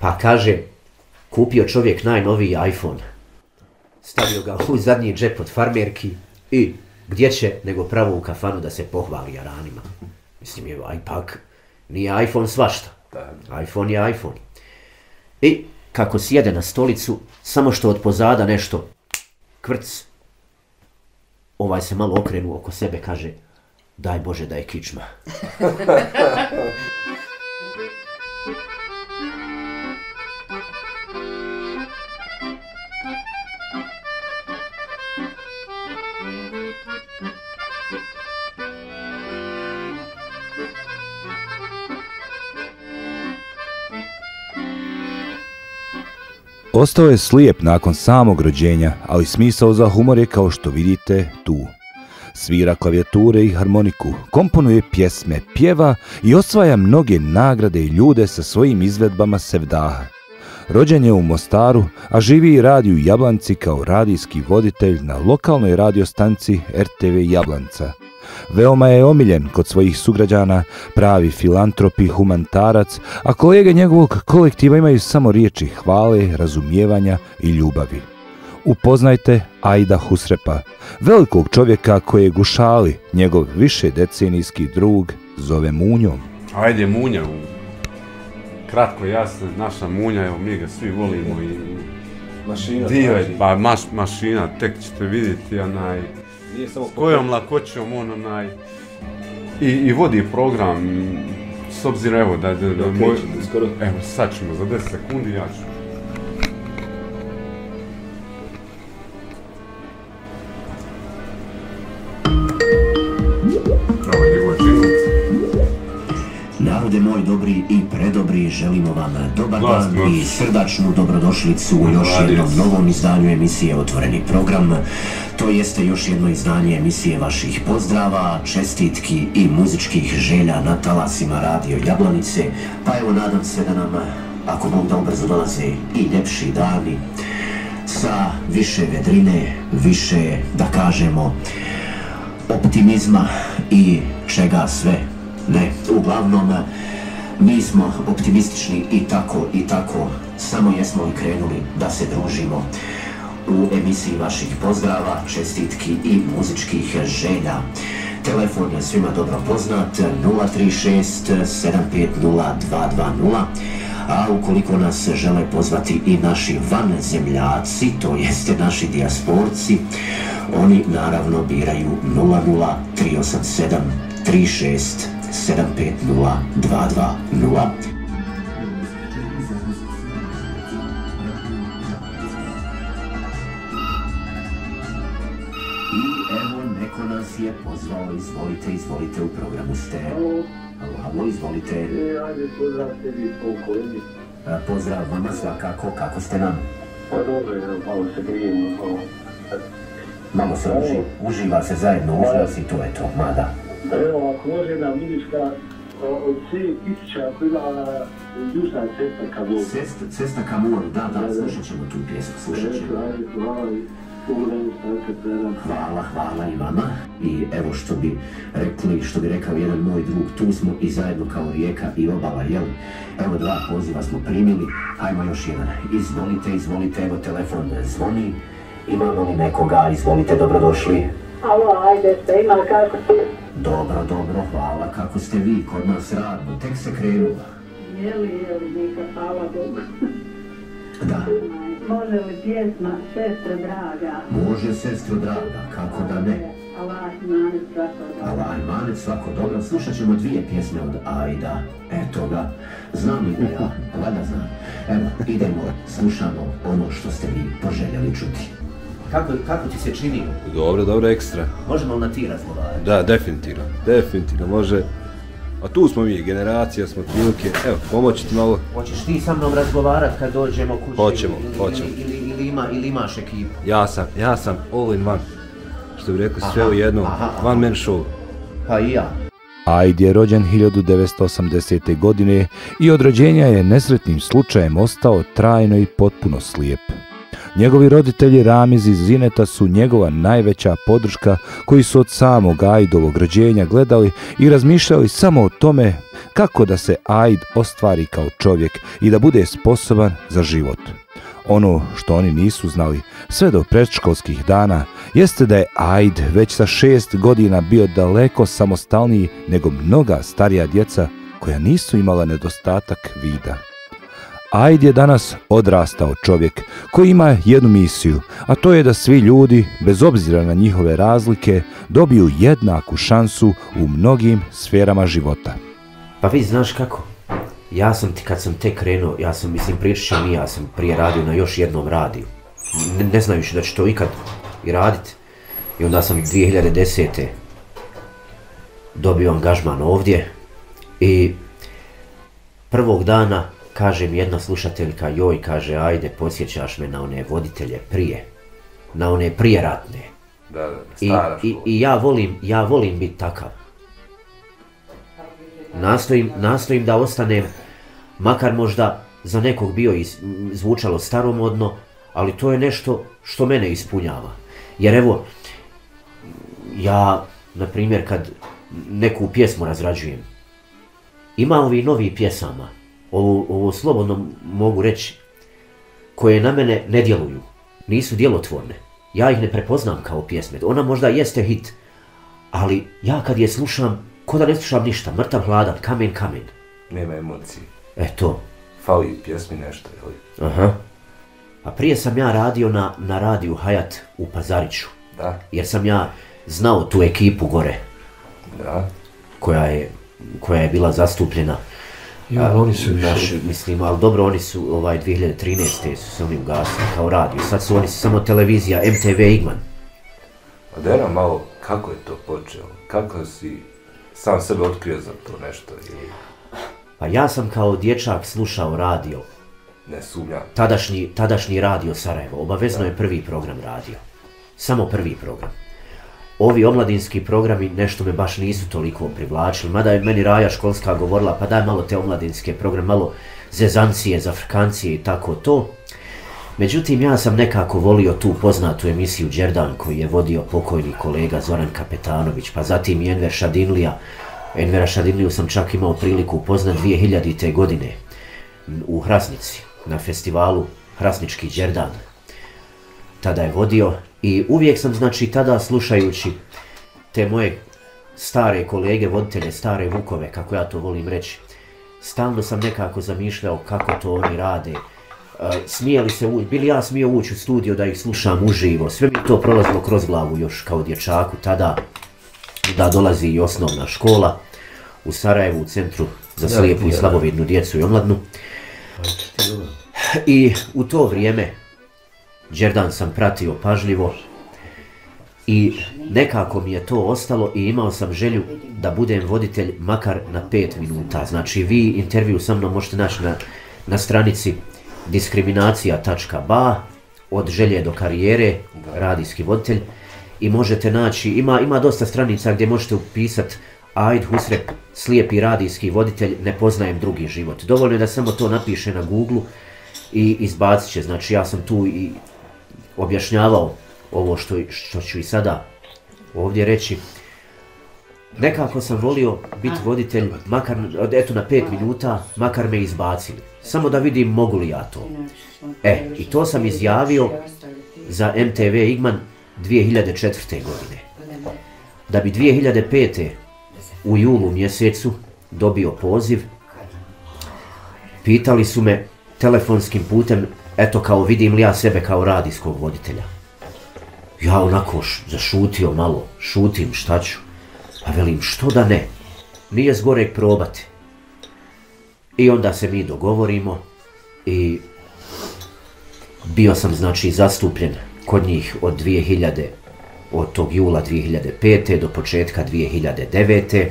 Pa kaže, kupio čovjek najnoviji iPhone. Stavio ga u zadnji džep od farmerki i gdje će nego pravo u kafanu da se pohvali jaranima. Mislim, evo, aj pak, nije iPhone svašta. iPhone je iPhone. I kako sjede na stolicu, samo što od pozada nešto kvrc, ovaj se malo okrenu oko sebe, kaže, daj Bože da je kičma. Ostao je slijep nakon samog rođenja, ali smisao za humor je, kao što vidite, tu. Svira klavijature i harmoniku, komponuje pjesme, pjeva i osvaja mnoge nagrade i ljude sa svojim izvedbama sevdaha. Rođen je u Mostaru, a živi i radi u Jablanci kao radijski voditelj na lokalnoj radiostanci RTV Jablanca. Veoma je omiljen kod svojih sugrađana, pravi filantrop i humanitarac, a kolege njegovog kolektiva imaju samo riječi hvale, razumijevanja i ljubavi. Upoznajte Aida Husrepa, velikog čovjeka koje je Gušali, njegov višedecenijski drug, zove Munjom. Ajde Munja, kratko jasno, naša Munja, evo mi ga svi volimo i mašina, tek ćete vidjeti onaj... S kojom lakoćom on onaj i vodi program, s obzirom evo da moj... Evo sad ćemo, za 10 sekundi ja ću. Narode moj dobri i predobri, želimo vam dobar dan i srdačnu dobrodošlicu u još jednom novom izdanju emisije Otvoreni program. To jeste još jedno izdanje emisije vaših pozdrava, čestitki i muzičkih želja na talasima radio Jablanice. Pa evo, nadam se da nam, ako Bog da, ubrzo dolaze i ljepši dani sa više vedrine, više, da kažemo, optimizma i čega sve. Ne, uglavnom, mi smo optimistični i tako, samo jesmo i krenuli da se družimo u emisiji vaših pozdrava, čestitki i muzičkih želja. Telefon je svima dobro poznat, 036 750 220, a ukoliko nas žele pozvati i naši vanzemljaci, to jeste naši dijasporci, oni naravno biraju 00387 36 750 220. I evo, neko nas je pozvao, izvolite, izvolite, u programu ste. Halo. Halo, halo, izvolite. E, ajde, pozdrav tebi, pokolini. Pozdrav vama svakako, kako ste nam? Pa dobro, malo se grijemo, malo. Malo se uživa se zajedno, uživa se i to je to, mada. Evo, ako može jedna muzička od cijelih tisuća koja ima Južna cesta ka moru. Cesta ka moru, da, slušat ćemo tu pjesmu, slušat ćemo. Hvala i vama. I evo, što bi rekli, što bi rekao jedan moj drug, tu smo i zajedno kao rijeka i obala, jel? Evo, dva poziva smo primili, hajmo još jedan. Izvolite, evo telefon zvoni. Imamo li nekoga, izvolite, dobrodošli. Alo, ajde ste, ima kako ti? Dobro, hvala. Kako ste vi kod nas radno? Tek se krenula. Jeli, neka, hvala Bogu. Da. Može li pjesma, sestre draga? Može, sestre draga, kako da ne? Allah i manet svako dobro. Slušat ćemo dvije pjesme od Aida. Eto ga, znam li da ja, vada znam. Evo, idemo, slušamo ono što ste vi poželjeli čuti. Kako ti se čini? Dobro, ekstra. Možemo li na ti razgovarati? Da, definitivno može. A tu smo mi, generacija smo, trilike, evo, pomoći ti malo. Hoćeš ti sa mnom razgovarat kad dođemo kući? Hoćemo. Ili imaš ekipu? Ja sam all in one. Što bi rekli, sve u jednom, one man show. Pa i ja. Aida je rođen 1980. godine i od rođenja je nesretnim slučajem ostao trajno i potpuno slijep. Njegovi roditelji Ramiz i Zineta su njegova najveća podrška, koji su od samog Aidovog rođenja gledali i razmišljali samo o tome kako da se Aid ostvari kao čovjek i da bude sposoban za život. Ono što oni nisu znali sve do predškolskih dana jeste da je Aid već sa 6 godina bio daleko samostalniji nego mnoga starija djeca koja nisu imala nedostatak vida. Aid je danas odrastao čovjek koji ima jednu misiju, a to je da svi ljudi, bez obzira na njihove razlike, dobiju jednaku šansu u mnogim sferama života. Pa vi znaš kako? Ja sam ti, kad sam tek krenuo, ja sam, mislim, prije radio na još jednom radiju. Ne znajući da ću to ikad i radit. I onda sam 2010. dobio angažman ovdje. I prvog dana, kaže mi jedna slušateljka, joj, kaže, ajde, podsjećaš me na one voditelje prije. Na one prijeratne. Da, stara škola. I ja volim biti takav. Nastojim da ostanem, makar možda za nekog bio zvučalo staromodno, ali to je nešto što mene ispunjava. Jer evo, ja, na primjer, kad neku pjesmu razrađujem, ima ovi novi pjesama, ovo slobodno mogu reći, koje na mene ne djeluju, nisu djelotvorne. Ja ih ne prepoznam kao pjesme, ona možda jeste hit, ali ja kad je slušam, ko da ne slušam ništa, mrtav hladan, kamen. Nema emocije. E to. Fali u pjesmi nešto, jel? Aha. A prije sam ja radio na radiju Hayat u Pazariću. Da. Jer sam ja znao tu ekipu gore. Da. Koja je bila zastupljena. Ja, oni su više. Mislim, ali dobro, oni su 2013. su se oni ugasili kao radio. Sad su oni samo televizija MTV Igman. A da je nam malo, kako je to počelo? Kako si sam sebe otkrio za to nešto? Pa ja sam kao dječak slušao radio. Ne sumnjam. Tadašnji radio Sarajevo. Obavezno je prvi program radio. Samo prvi program. Ovi omladinski programi nešto me baš nisu toliko privlačili. Mada je meni Raja školska govorila, pa daj malo te omladinske programe, malo zezancije, zafrkancije i tako to. Međutim, ja sam nekako volio tu poznatu emisiju Džerdan koju je vodio pokojni kolega Zoran Kapetanović, pa zatim i Enver Šadinlija. Envera Šadinliju sam čak imao priliku upoznat 2000. godine u Hrasnici, na festivalu Hrasnički Džerdan. Tada je vodio i uvijek sam, znači, tada slušajući te moje stare kolege, voditelje, stare vukove, kako ja to volim reći, stalno sam nekako zamišljao kako to oni rade. Smijeli se, bili ja smio ući u studio da ih slušam uživo, sve mi to prolazilo kroz glavu još kao dječaku tada, da dolazi i osnovna škola u Sarajevu, u centru za slijepu i slabovidnu djecu i omladnu. I u to vrijeme Džerdan sam pratio pažljivo i nekako mi je to ostalo i imao sam želju da budem voditelj makar na 5 minuta. Znači, vi intervju sa mnom možete naći na stranici diskriminacija.ba, od želje do karijere, radijski voditelj, i možete naći, ima dosta stranica gdje možete upisati Aida Husrep, slijepi radijski voditelj, ne poznajem drugi život. Dovoljno je da samo to napiše na Google i izbacit će. Znači, ja sam tu i objašnjavao ovo što ću i sada ovdje reći. Nekako sam volio biti voditelj, makar, eto, na 5 minuta, makar me izbacili. Samo da vidim mogu li ja to. E, i to sam izjavio za MTV Igman 2004. godine. Da bi 2005. u julu mjesecu dobio poziv, pitali su me telefonskim putem, eto, kao vidim li ja sebe kao radijskog voditelja. Ja onako zašutio malo, šutim, šta ću. A velim, što da ne, nije zgoreg probati. I onda se mi dogovorimo i bio sam, znači, zastupljen kod njih od tog jula 2005. do početka 2009.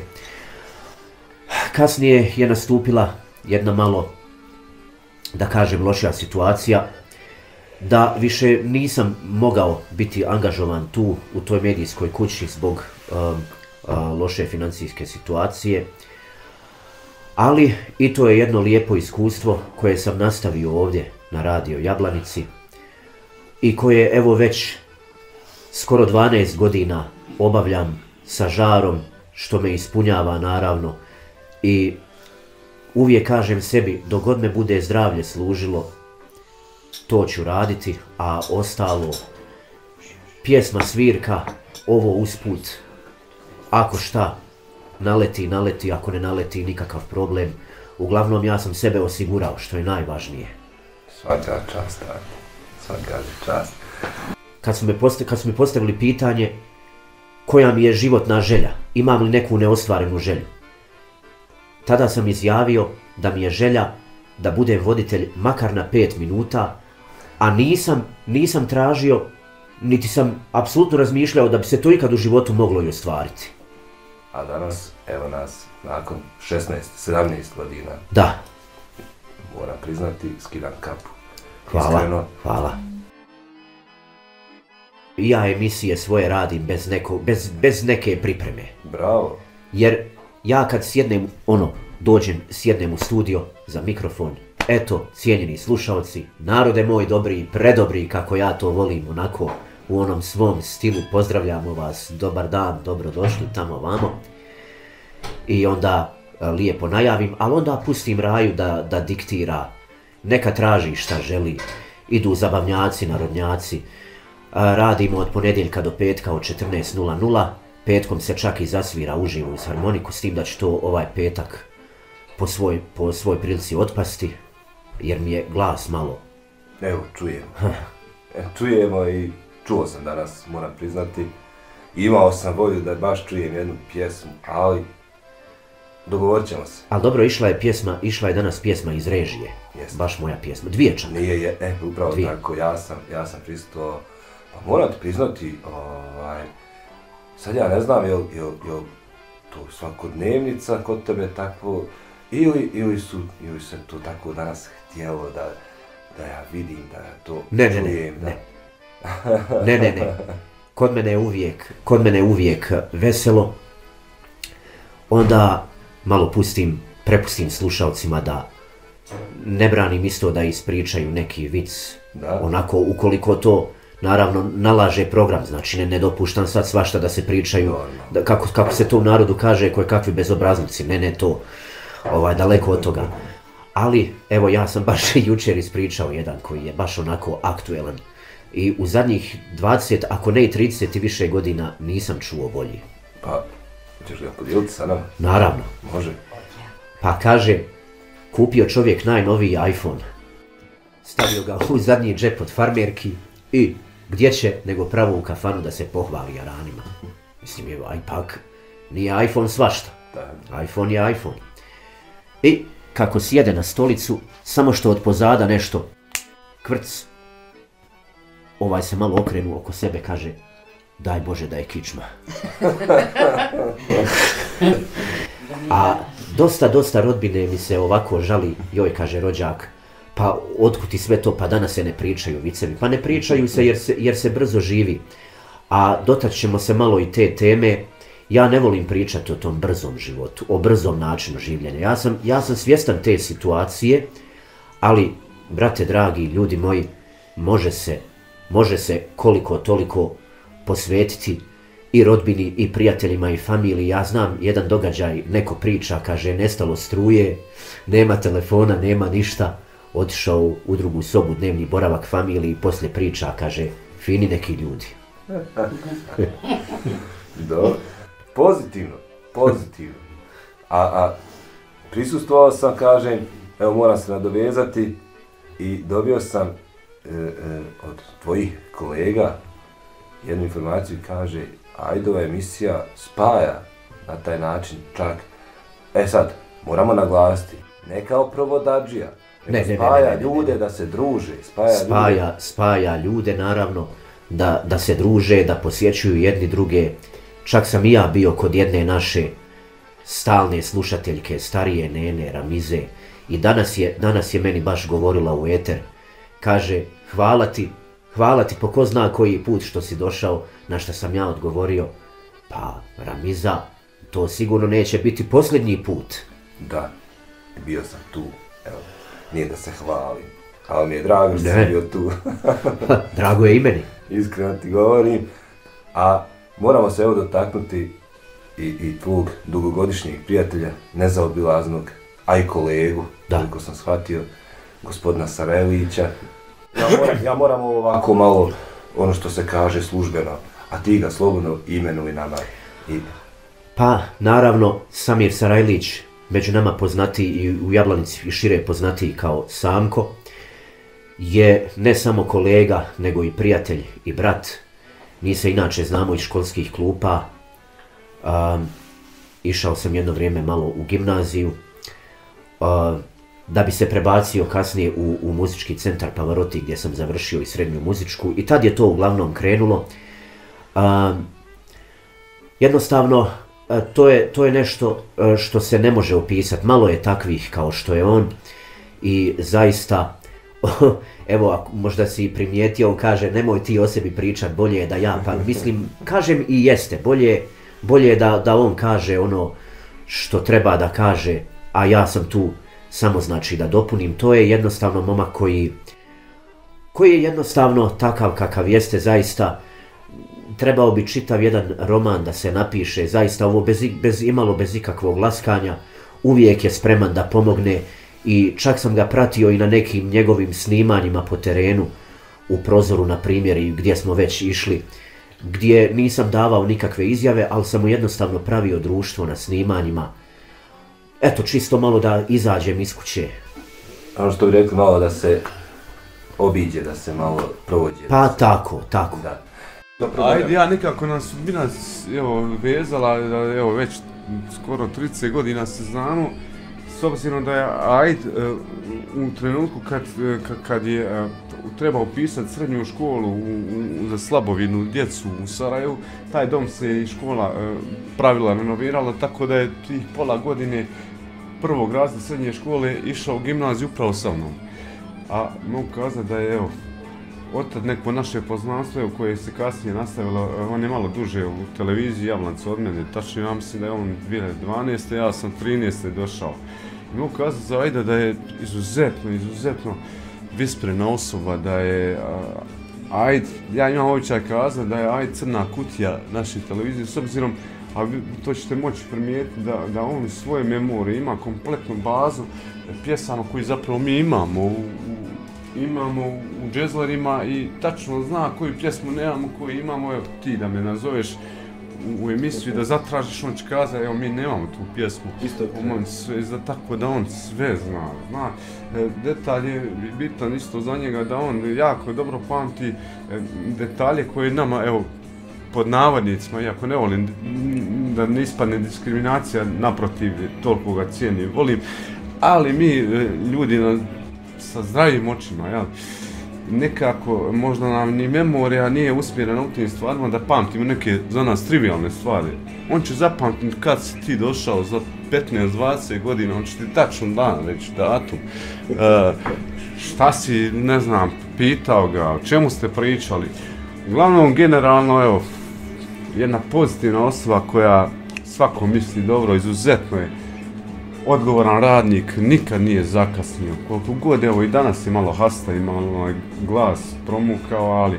Kasnije je nastupila jedna malo, da kažem, lošija situacija, da više nisam mogao biti angažovan tu u toj medijskoj kući zbog loše financijske situacije, ali i to je jedno lijepo iskustvo koje sam nastavio ovdje na radio Jablanici. i koje evo već skoro 12 godina obavljam sa žarom, što me ispunjava naravno, i uvijek kažem sebi dok god me bude zdravlje služilo to ću raditi, a ostalo pjesma, svirka, ovo usput, ako šta naleti, ako ne naleti nikakav problem. Uglavnom ja sam sebe osigurao, što je najvažnije. Svaka čast, svaka čast. Kad su mi postavili pitanje koja mi je životna želja, imam li neku neostvarenu želju, tada sam izjavio da mi je želja da budem voditelj makar na 5 minuta, a nisam tražio, niti sam apsolutno razmišljao da bi se to ikad u životu moglo i ostvariti. A danas, evo nas, nakon 16-17 godina, da, moram priznati, skidam kapu. Hvala, hvala. Ja emisije svoje radim bez neke pripreme. Bravo. Jer ja kad sjednem, dođem, sjednem u studio za mikrofon, eto, cijenjeni slušalci, narode moj dobri i predobri, kako ja to volim, onako, u onom svom stilu, pozdravljamo vas, dobar dan, dobrodošli, tamo vamo. I onda lijepo najavim, ali onda pustim Raju da diktira, neka traži šta želi, idu zabavnjaci, narodnjaci, radimo od ponedjeljka do petka od 14:00, petkom se čak i zasvira uživo uz harmoniku, s tim da će to ovaj petak po svoj prilici otpasti, jer mi je glas malo... Evo, čujemo i čuo sam danas, moram priznati. Imao sam volju da baš čujem jednu pjesmu, ali dogovorit ćemo se. Ali dobro, išla je danas pjesma iz režije, baš moja pjesma, dvije čak. Nije, upravo tako, ja sam pristao, pa moram ti priznati, sad ja ne znam, jel to svakodnevnica kod tebe takvo, ili se to tako danas htjelo da ja vidim, da ja to čujem. Ne. Kod mene je uvijek veselo. Onda malo prepustim slušalcima da ne branim isto da ispričaju neki vic. Onako, ukoliko to naravno nalaže program, znači ne dopuštam sad svašta da se pričaju, kako se to u narodu kaže, koje kakvi bezobraznici, ne to, daleko od toga. Ali evo, ja sam baš jučer ispričao jedan koji je baš onako aktuelan. I u zadnjih 20, ako ne i 30 i više godina nisam čuo bolji. Pa, ćeš ga podijeliti sa nama? Naravno. Može. Pa kaže, kupio čovjek najnoviji iPhone, stavio ga u zadnji džep od farmerki i gdje će nego pravo u kafanu da se pohvali jaranima. Mislim, evo, ipak nije iPhone svašta. iPhone je iPhone. I kako sjede na stolicu, samo što od pozada nešto kvrc, ovaj se malo okrenuo oko sebe, kaže, daj Bože da je kičma. A dosta rodbine mi se ovako žali, joj, kaže rođak, pa otkud ti sve to, pa danas se ne pričaju vicevi. Pa ne pričaju se jer se brzo živi, a dotačemo se malo i te teme. Ja ne volim pričati o tom brzom životu, o brzom načinu življenja. Ja sam svjestan te situacije, ali, brate dragi, ljudi moji, može se koliko toliko posvetiti i rodbini, i prijateljima, i familiji. Ja znam jedan događaj, neko priča, kaže, nestalo struje, nema telefona, nema ništa, otišao u drugu sobu, dnevni boravak familiji, i poslije priča, kaže, fini neki ljudi. Dobro, pozitivno. A prisustvovao sam, kažem, evo moram se nadovezati, i dobio sam od tvojih kolega jednu informaciju, kaže, Aidova emisija spaja na taj način čak, sad, moramo naglasiti, ne kao provodadžija, spaja ljude da se druže, spaja ljude naravno da se druže, da posjećuju jedni druge. Čak sam i ja bio kod jedne naše stalne slušateljke, starije nene Ramize, i danas je meni baš govorila u eter. Kaže, hvala ti po ko zna koji put što si došao, na što sam ja odgovorio, pa Ramiza, to sigurno neće biti posljednji put. Da, bio sam tu, evo, nije da se hvalim, ali mi je drago što sam bio tu. Drago je i meni. Iskreno ti govorim. A moramo se evo dotaknuti i tvog dugogodišnjeg prijatelja, nezaobilaznog, a i kolegu, koliko sam shvatio, gospodina Sarajlića. Ja moram ovako malo, ono što se kaže službeno, a ti ga slobodno imenuj nama. Pa, naravno, Samir Sarajlić, među nama poznatiji i u Jablanici i šire poznatiji kao Samko, je ne samo kolega, nego i prijatelj i brat. Mi se inače znamo iz školskih klupa. Išao sam jedno vrijeme malo u gimnaziju, da bi se prebacio kasnije u muzički centar Pavaroti gdje sam završio i srednju muzičku i tad je to uglavnom krenulo. Jednostavno, to je nešto što se ne može opisati, malo je takvih kao što je on i zaista, evo možda si primijetio, on kaže nemoj ti o sebi pričat, bolje je da ja, pa mislim, kažem i jeste, bolje je da on kaže ono što treba da kaže, a ja sam tu samo znači da dopunim. To je jednostavno momak koji je jednostavno takav kakav jeste, zaista trebao bi čitav jedan roman da se napiše, zaista ovo bez ikakvog laskanja, uvijek je spreman da pomogne i čak sam ga pratio i na nekim njegovim snimanjima po terenu, u Prozoru na primjer i gdje smo već išli, gdje nisam davao nikakve izjave, ali sam mu jednostavno pravio društvo na snimanjima. Eto, čisto malo da izađem iz kuće. Ono što bi rekli, malo da se obiđe, da se malo provođe. Pa tako, tako. Ajde, ja nekako nas bi nas vezala, evo već skoro 30 godina se znamo, s obzirom da je Aid u trenutku kad je trebao pisati srednju školu za slabovidnu djecu u Sarajevu, taj dom se i škola pravila renovirala, tako da je tih pola godine prvog razreda srednje škole išao u gimnaziju upravo sa mnom. A mogu kazati da je otad neko naše poznanstvo koje se kasnije nastavilo, on je malo duže u televiziji, Jablancu od mene, tačno ja mislim da je on 2012. ja sam 2013. došao. Mogu kazati za Aida da je izuzetno visprena osoba, da je Aid, ja imam običaj kazati da je Aid crna kutija naše televizije, s obzirom, a to ćete moći primijetiti da on u svoje memorije ima kompletnu bazu pjesama koju zapravo mi imamo u džezlerima i tačno zna koju pjesmu nemamo, koju imamo, evo ti da me nazoveš u emisiju i da zatražiš, on će kazati evo mi nemamo tu pjesmu, tako da on sve zna. Detalj je bitan isto za njega, da on jako dobro pamti detalje koje nama, evo pod navodnicima, iako ne volim da ne ispadne diskriminacija, naprotiv, toliko ga cijenim, volim, ali mi ljudi sa zdravim očima, nekako možda nam ni memorija nije usmjerena u tim stvarima da pamtimo neke za nas trivialne stvari. On će zapamtiti kad si ti došao za 15-20 godina, on će ti tačno dan reći datum, šta si, ne znam, pitao ga, o čemu ste pričali. Uglavnom, generalno, evo, jedna pozitivna osoba koja svako misli dobro, izuzetno je odgovoran radnik, nikad nije zakasnio, koliko god, evo i danas je malo hasta, ima onaj glas promukao, ali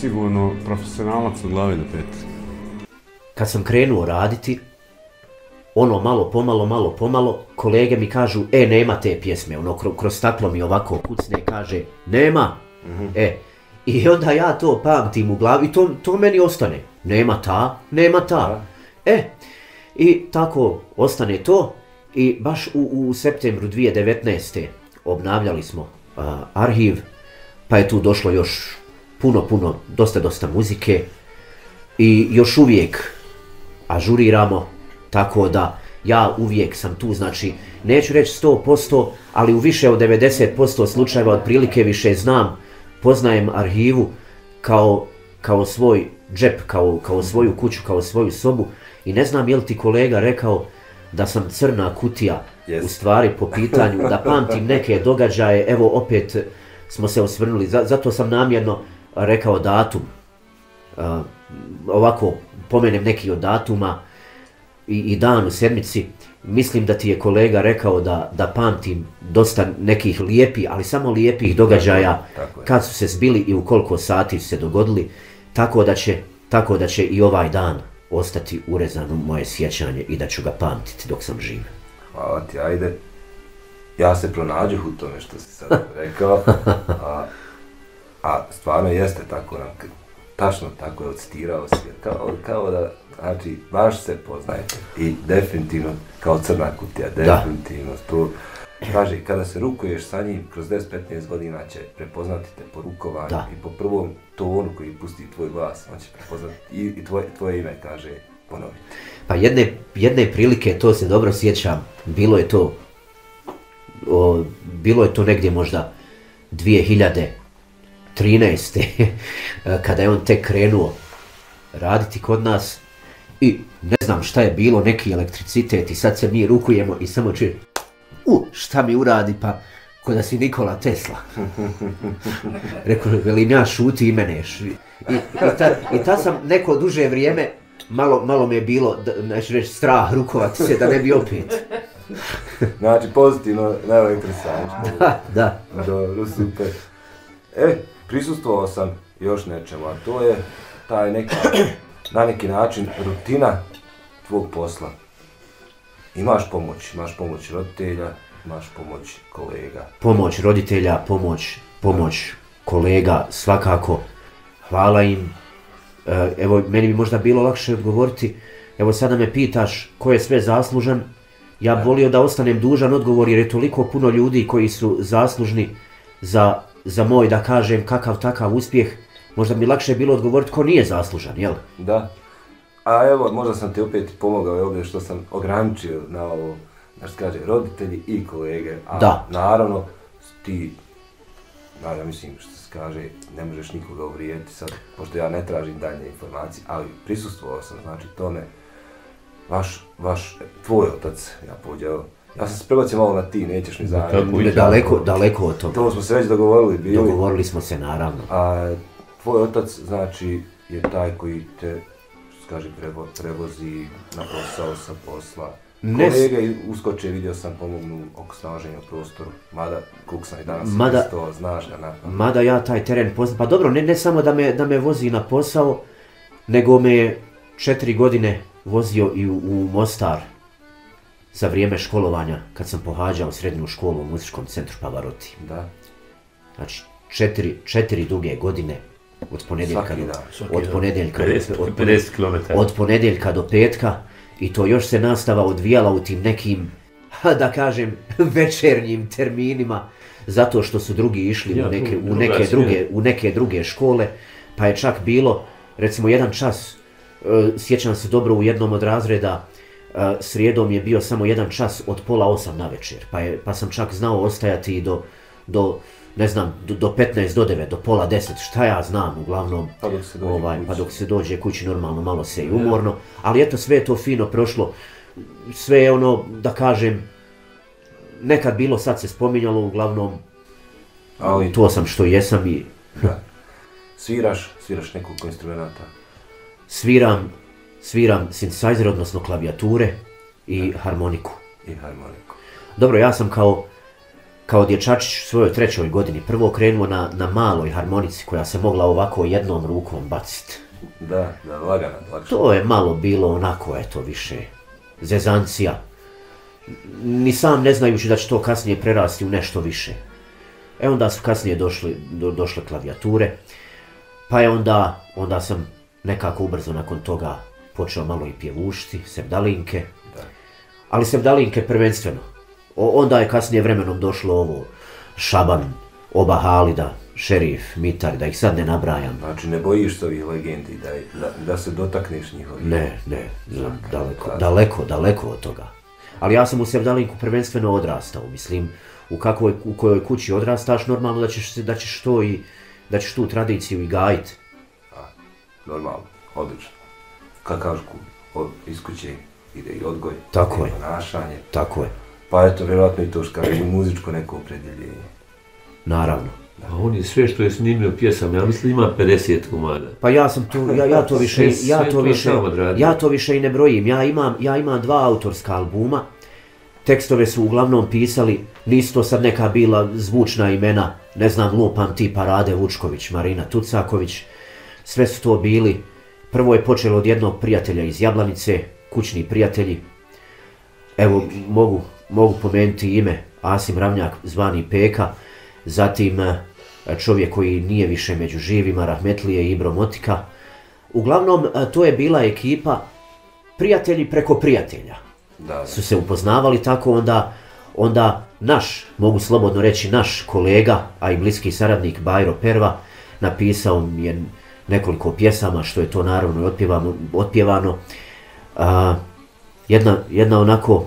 sigurno profesionalac od glave do pete. Kad sam krenuo raditi, ono malo pomalo, kolege mi kažu, nema te pjesme, ono kroz staklo mi ovako kucne i kaže, nema, i onda ja to pamtim u glavi i to meni ostane, nema ta, i tako ostane to i baš u septembru 2019. obnavljali smo arhiv, pa je tu došlo još puno, dosta muzike i još uvijek ažuriramo, tako da ja uvijek sam tu, znači neću reći 100%, ali u više od 90% slučajeva otprilike više znam, poznajem arhivu kao svoj džep, kao svoju kuću, kao svoju sobu. I ne znam je li ti kolega rekao da sam crna kutija u stvari po pitanju, da pamtim neke događaje, evo opet smo se osvrnuli, zato sam namjerno rekao datum, ovako pomenem neki od datuma i dan u sedmici, Mislim da ti je kolega rekao da pamtim dosta nekih lijepih, ali samo lijepih događaja kad su se zbili i u koliko sati su se dogodili, tako da će i ovaj dan ostati urezan u moje sjećanje i da ću ga pamtiti dok sam živ. Hvala ti, ajde. Ja se pronađuh u tome što si sad rekao, a stvarno jeste tako, tačno tako je odcitirao se, kao da, znači, baš se poznajete i definitivno, kao crna kutija, definitivno, to kaže, kada se rukuješ sa njim, kroz 10-15 godina će prepoznati te po rukovanju i po prvom tonu koji pusti tvoj glas, on će prepoznati i tvoje ime, kaže, ponoviti. Pa jedne prilike, to se dobro sjećam, bilo je to negdje možda 2013. kada je on tek krenuo raditi kod nas i ne znam šta je bilo, neki elektricitet i sad se mi rukujemo i samo čujem šta mi uradi, pa ko da si Nikola Tesla. Rekao, velim ja šuti i meneš. I tad sam neko duže vrijeme, malo mi je bilo, neću reći, strah rukovati se da ne bi opet. Znači, pozitivno, najinteresantno. Da. Dobro, super. Prisustvovao sam još nečemu, a to je taj neka, na neki način, rutina tvog posla. Imaš pomoć roditelja, imaš pomoć kolega. Pomoć roditelja, pomoć kolega, svakako. Hvala im. Evo, meni bi možda bilo lakše odgovoriti. Evo, sada me pitaš ko je sve zaslužan. Ja bi volio da ostanem dužan odgovor jer je toliko puno ljudi koji su zaslužni za moj, da kažem, kakav takav uspjeh. Možda mi lakše je bilo odgovoriti ko nije zaslužan, jel? Da. A evo, možda sam ti opet pomogao ovdje što sam ograničio na ovo, znači kaže, roditelji i kolege. Da. A naravno, ti, naravno mislim što se kaže, ne možeš nikoga uvrijediti sad, pošto ja ne tražim dalje informacije, ali prisustvovao sam, znači, tome. Tvoj otac, ja pođeo, ja sam se prebacio malo na ti, nećeš mi zajedno. Daleko od toga. To smo se već dogovorili bili. Dogovorili smo se, naravno. A tvoj otac, znači, je taj koji te, što se kaže, prevozi na posao sa posla. Kolege uskoče, vidio sam, pomognu oko snaženja u prostoru, mada kuk sam i danas isto, znaš ga nakon. Mada ja taj teren poznam, pa dobro, ne samo da me vozi na posao, nego me 4 godine vozio i u Mostar za vrijeme školovanja, kad sam pohađao srednju školu u muzičkom centru Pavaroti. Da. Znači, 4 duge godine, od ponedjeljka do petka, i to još se nastava odvijala u tim nekim, da kažem, večernjim terminima, zato što su drugi išli u neke druge škole, pa je čak bilo, recimo, jedan čas, sjećam se dobro, u jednom od razreda srijedom je bio samo jedan čas od 7:30 na večer, pa sam čak znao ostajati do, ne znam, do 15, do 9, do 9:30, šta ja znam, uglavnom, pa dok se dođe kući, normalno, malo se i umorno, ali eto, sve je to fino prošlo, sve je ono, da kažem, nekad bilo, sad se spominjalo, uglavnom, to sam što jesam i... Sviraš nekoliko instrumenta? Sviram synthesizer, odnosno klavijature i harmoniku. Dobro, ja sam kao dječačić u svojoj 3. godini prvo krenuo na maloj harmonici koja se mogla ovako jednom rukom baciti. Da, lagano. To je malo bilo onako, eto, više zezancija. Ni sam ne znajući da će to kasnije prerasti u nešto više. E onda su kasnije došle klavijature, pa je onda sam... Nekako ubrzo nakon toga počeo malo i pjevušti, sevdalinke, ali sevdalinke prvenstveno. Onda je kasnije vremenom došlo ovo Šaban, Oba Halida, Šerif, Mitar, da ih sad ne nabrajam. Znači, ne bojiš se ovih legendi da se dotakneš njihovih? Ne, daleko od toga. Ali ja sam u sevdalinku prvenstveno odrastao, mislim, u kojoj kući odrastaš, normalno da ćeš tu tradiciju i gajit. Normalno, odlično. Kakav iskuće ide i odgoj, i ponašanje. Tako je. Pa eto, vjerojatno i to što kaže, muzičko neko opredjeljenje. Naravno. A on je sve što je snimio pjesam, ja mislim ima 50 komada. Pa ja to više i ne brojim. Ja imam 2 autorska albuma Tekstove su uglavnom pisali, nisu to sad neka bila zvučna imena, ne znam, lupam tipa Rade Vučković, Marina Tucaković, sve su to bili. Prvo je počelo od jednog prijatelja iz Jablanice, kućni prijatelji. Evo, mogu pomenuti ime, Asim Ramnjak, zvani Peka, zatim čovjek koji nije više među živima, rahmetlije, Ibro Motika. Uglavnom, to je bila ekipa prijatelji preko prijatelja. Su se upoznavali tako, onda naš, mogu slobodno reći naš kolega, a i bliski saradnik Bajro Perva, napisao mi je nekoliko pjesama, što je to naravno otpjevano. Jedna onako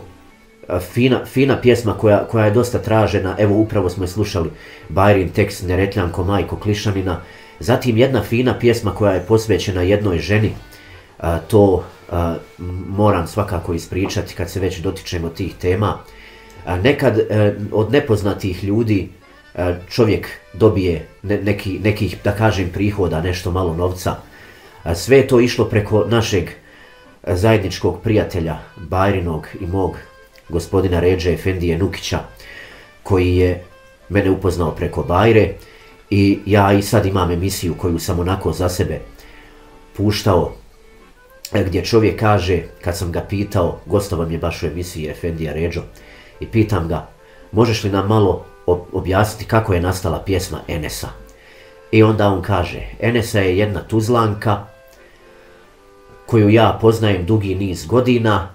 fina pjesma koja je dosta tražena, evo upravo smo je slušali, Bajrin tekst Neretljanko majko Klišanina, zatim jedna fina pjesma koja je posvećena jednoj ženi, to moram svakako ispričati kad se već dotičemo tih tema. Nekad od nepoznatih ljudi čovjek dobije nekih, da kažem, prihoda, nešto malo novca. Sve je to išlo preko našeg zajedničkog prijatelja, Bajrinog i mog, gospodina Ređe Efendije Nukića, koji je mene upoznao preko Bajre i ja i sad imam emisiju koju sam onako za sebe puštao, gdje čovjek kaže, kad sam ga pitao, gostovan je baš u emisiji Efendija Ređo, i pitam ga, možeš li nam malo objasniti kako je nastala pjesma Enesa? I onda on kaže, Enesa je jedna Tuzlanka koju ja poznajem dugi niz godina,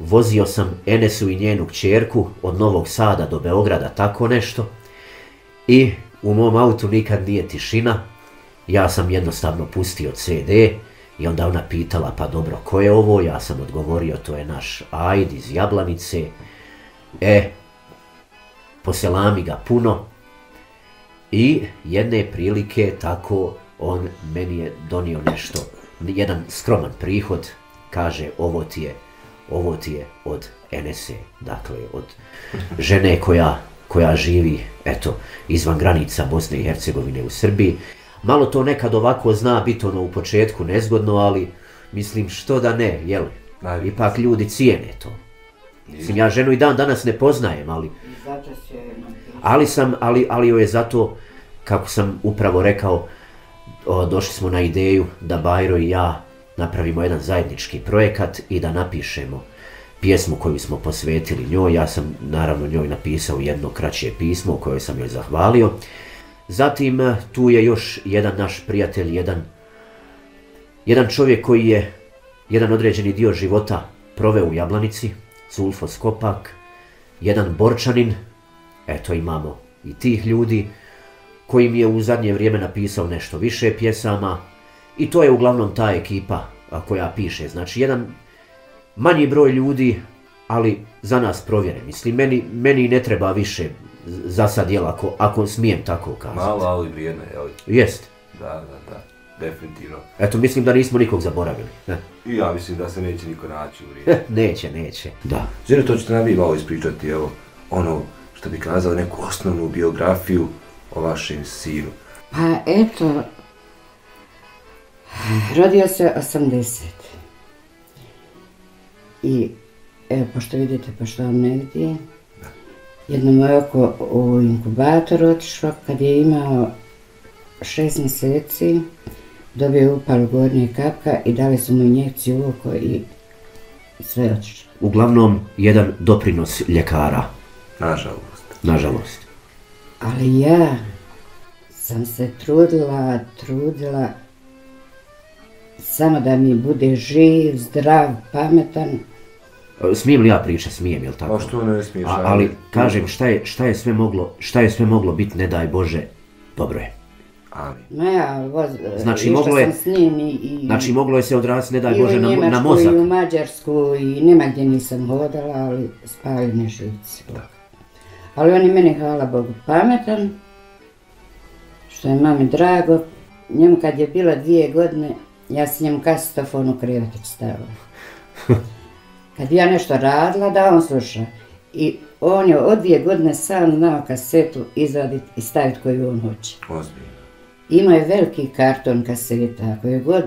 vozio sam Enesu i njenu kćerku od Novog Sada do Beograda, tako nešto, i u mom autu nikad nije tišina, ja sam jednostavno pustio CD. I onda ona pitala, pa dobro, ko je ovo? Ja sam odgovorio, to je naš Aid iz Jablanice. Poselami ga puno. I jedne prilike tako on meni je donio nešto. Jedan skroman prihod, kaže, ovo ti je od Enese. Dakle, od žene koja živi, eto, izvan granica Bosne i Hercegovine u Srbiji. Malo to nekad ovako zna biti ono u početku nezgodno, ali mislim što da ne, jel? Ipak ljudi cijene to. Mislim, ja ženu i dan danas ne poznajem, ali joj je zato, kako sam upravo rekao, došli smo na ideju da Bajro i ja napravimo jedan zajednički projekat i da napišemo pjesmu koju smo posvetili njoj. Ja sam naravno njoj napisao jedno kraće pismo koje sam joj zahvalio. Zatim tu je još jedan naš prijatelj, jedan čovjek koji je jedan određeni dio života proveo u Jablanici, Culfo Skopak, jedan Borčanin, eto imamo i tih ljudi, koji mi je u zadnje vrijeme napisao nešto više pjesama i to je uglavnom ta ekipa koja piše. Znači jedan manji broj ljudi, ali za nas provjere. Mislim, meni ne treba više za sad, jel, ako smijem tako kazati. Malo, ali vrijedno, jel? Jest. Da, definitivno. Eto, mislim da nismo nikog zaboravili. I ja mislim da se neće niko naći u vrijedno. Neće. Da. Želio, to ćete nam vi malo ispričati, evo, ono što bi kazali, neku osnovnu biografiju o vašem sinu. Pa, eto, rodio se 80. I, evo, pošto vidite, pošto vam ne vidije, jedno moje oko u inkubator otišlo, kad je imao 6 mjeseci, dobio je upalu gornjeg kapka i dali su mu injekciju u oko i sve otišlo. Uglavnom, jedan doprinos ljekara. Nažalost. Ali ja sam se trudila samo da mi bude živ, zdrav, pametan. Smijem li ja priča? Smijem, jel tako? Pa što ne smiješ? Ali, kažem, šta je sve moglo biti, ne daj Bože, dobro je. Ma ja, išla sam s njim i... Znači, moglo je se odrasti, ne daj Bože, na mozak. I u Njemačku, i u Mađarsku, i nema gdje nisam hodala, ali spavili me živci. Ali on je meni, hvala Bogu, pametan, što je mami drago. Njemu kad je bilo 2 godine, ja sam njemu kasetofon u krevetu stavila. Kad ja nešto radila, da on sluša. I on je od 2 godine sam znao kasetu izvaditi i staviti koju on hoće. Ozbiljno. Imao je veliki karton kaseta, koju god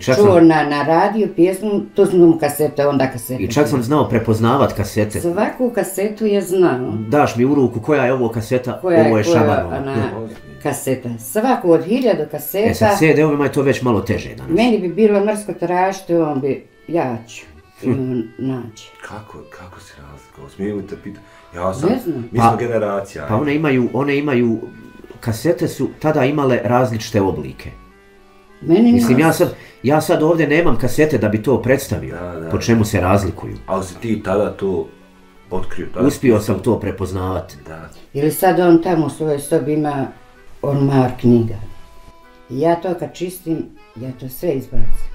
čuo na radiju pjesmu, to su mu kasete, onda kasete. I čak sam znao prepoznavat kasete. Svaku kasetu je znao. Daš mi u ruku koja je ovo kaseta, ovo je Šabanova. Kaseta, svaku od 1000 kaseta. E sad CD-ovima je to već malo teže danas. Meni bi bilo mrsko tražiti, on bi, ja ću naći. Kako se razlikao, smijem li te pitati? Ja sam, mi smo generacija. Pa one imaju, kasete su tada imale različite oblike. Mislim, ja sad ovdje nemam kasete da bi to predstavio, po čemu se razlikuju. Ali si ti tada to otkrio? Uspio sam to prepoznavati. Ili sad on tamo u svojoj sobi ima ormar knjiga. Ja to kad čistim, ja to sve izbacim.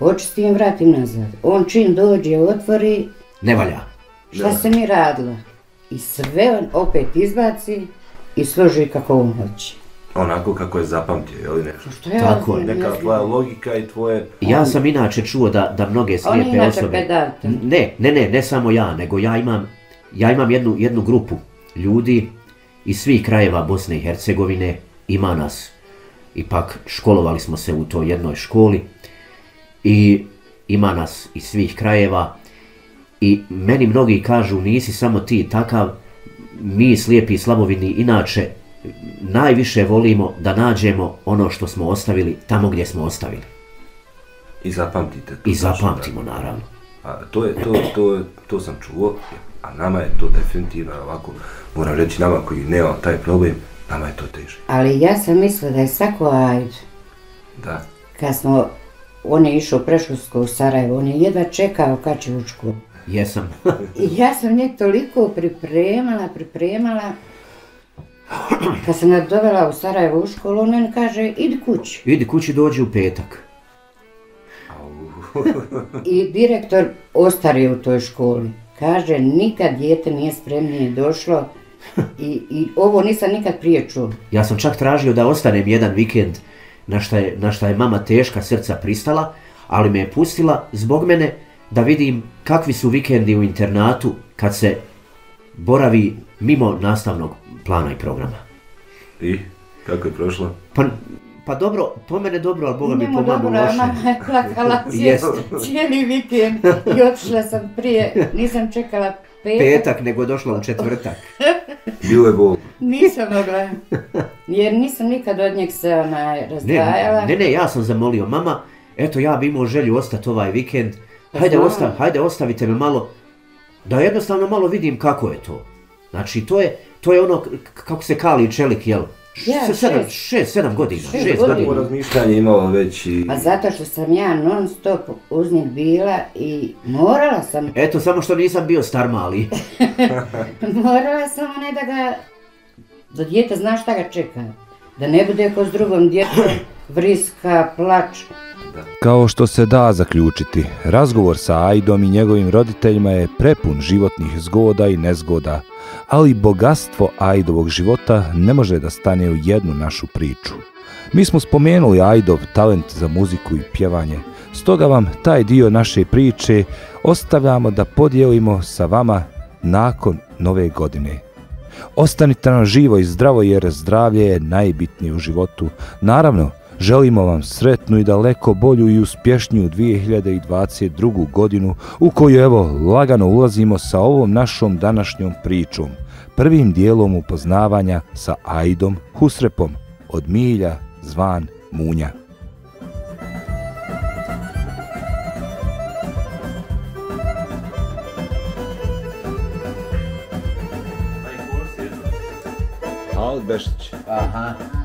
Očistim, vratim nazad. On čim dođe, otvori... Ne valja. Šta se mi radilo? I sve on opet izbaci i složi kako on hoće. Onako kako je zapamtio, je li nešto? Tako je. Neka tvoja logika i tvoje... Ja sam inače čuo da mnoge slijepe osobe... On je inače pedanta. Ne samo ja, nego ja imam jednu grupu ljudi iz svih krajeva Bosne i Hercegovine, ima nas. Ipak školovali smo se u toj jednoj školi i ima nas iz svih krajeva i meni mnogi kažu nisi samo ti takav, mi slijepi i slabovidni inače najviše volimo da nađemo ono što smo ostavili tamo gdje smo ostavili. I zapamtite. I zapamtimo, naravno. To sam čuo, a nama je to definitivno ovako, moram reći nama koji nema taj problem, nama je to teže. Ali ja sam mislila da je svako ajd. Da. Kad smo, on je išao preškolsko u Sarajevo, on je jedva čekao kad će u školu. Jesam. Ja sam nje toliko pripremala, kad sam ga dovela u Sarajevo u školu, on meni kaže, idi kući. Idi kući, dođi u petak. I direktor ostario u toj školi. Kaže, nikad dijete nije spremnije došlo i ovo nisam nikad prije čuo. Ja sam čak tražio da ostanem jedan vikend na šta je mama teška srca pristala, ali me je pustila zbog mene da vidim kakvi su vikendi u internatu kad se boravi mimo nastavnog plana i programa. I? Kako je prošlo? Pa dobro, po mene dobro, ali Boga mi po mamu loše. Mama je plakala cijeli vikend i otišla sam prije, nisam čekala petak, nego je došla u četvrtak. Bilo je bol. Nisam mogla, jer nisam nikad od njeg se razdvajala. Ne, ja sam zamolio, mama, eto ja bi imao želju ostati ovaj vikend, hajde ostavite me malo, da jednostavno malo vidim kako je to. Znači, to je ono kako se kali čelik, jel? 6-7 godina. 6 godina razmišljanje imao već i... Pa zato što sam ja non stop uz njih bila i morala sam... Eto, samo što nisam bio star mali. Morala sam onaj da djete zna šta ga čeka. Da ne bude ko s drugom djetom vriska, plač. Kao što se da zaključiti, razgovor sa Aidom i njegovim roditeljima je prepun životnih zgoda i nezgoda, ali bogatstvo Aidovog života ne može da stane u jednu našu priču. Mi smo spomenuli Aidov talent za muziku i pjevanje, stoga vam taj dio naše priče ostavljamo da podijelimo sa vama nakon Nove godine. Ostanite nam živo i zdravo jer zdravlje je najbitnije u životu. Naravno, želimo vam sretnu i daleko bolju i uspješniju 2022. godinu u koju evo lagano ulazimo sa ovom našom današnjom pričom, prvim dijelom upoznavanja sa Aidom Husrepom od Milja zvan Munja. Hvala Bešić. Aha.